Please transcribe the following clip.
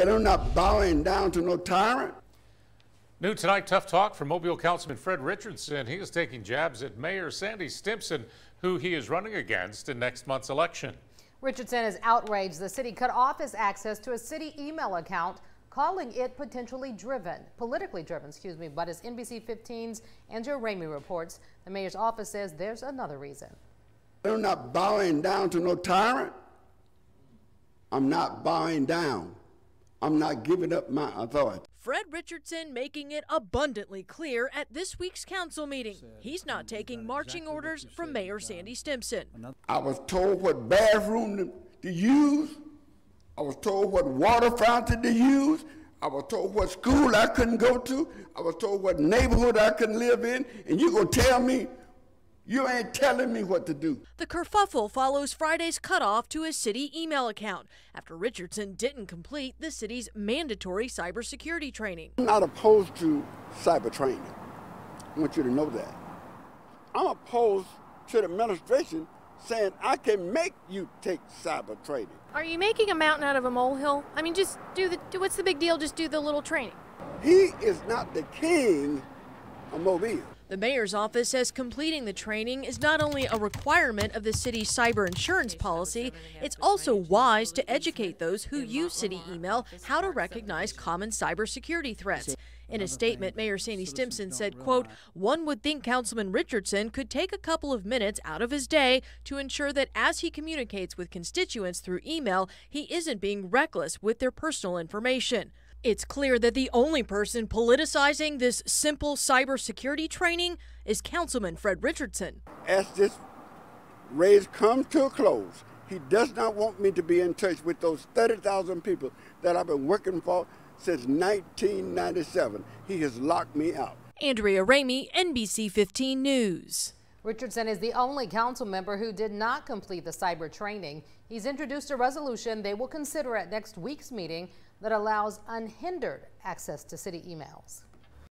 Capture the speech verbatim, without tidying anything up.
And I'm not bowing down to no tyrant. New tonight, tough talk from Mobile Councilman Fred Richardson. He is taking jabs at Mayor Sandy Stimpson, who he is running against in next month's election. Richardson is outraged the city cut off his access to a city email account, calling it potentially driven, politically driven, excuse me. But as N B C fifteen's Andrew Ramey reports, the mayor's office says there's another reason. I'm not bowing down to no tyrant. I'm not bowing down. I'm not giving up my authority. Fred Richardson making it abundantly clear at this week's council meeting he's not taking marching orders from Mayor Sandy Stimpson. I was told what bathroom to use. I was told what water fountain to use. I was told what school I couldn't go to. I was told what neighborhood I couldn't live in. And you gonna tell me? You ain't telling me what to do. The kerfuffle follows Friday's cutoff to his city email account after Richardson didn't complete the city's mandatory cybersecurity training. I'm not opposed to cyber training. I want you to know that. I'm opposed to the administration saying I can make you take cyber training. Are you making a mountain out of a molehill? I mean, just do the, do, what's the big deal? Just do the little training. He is not the king of Mobile. The mayor's office says completing the training is not only a requirement of the city's cyber insurance policy, it's also wise to educate those who use city email how to recognize common cybersecurity threats. In a statement, Mayor Sandy Stimpson said, quote, "One would think Councilman Richardson could take a couple of minutes out of his day to ensure that as he communicates with constituents through email, he isn't being reckless with their personal information." It's clear that the only person politicizing this simple cybersecurity training is Councilman Fred Richardson. As this race comes to a close, he does not want me to be in touch with those thirty thousand people that I've been working for since nineteen ninety-seven. He has locked me out. Andrea Ramey, N B C fifteen News. Richardson is the only council member who did not complete the cyber training. He's introduced a resolution they will consider at next week's meeting that allows unhindered access to city emails.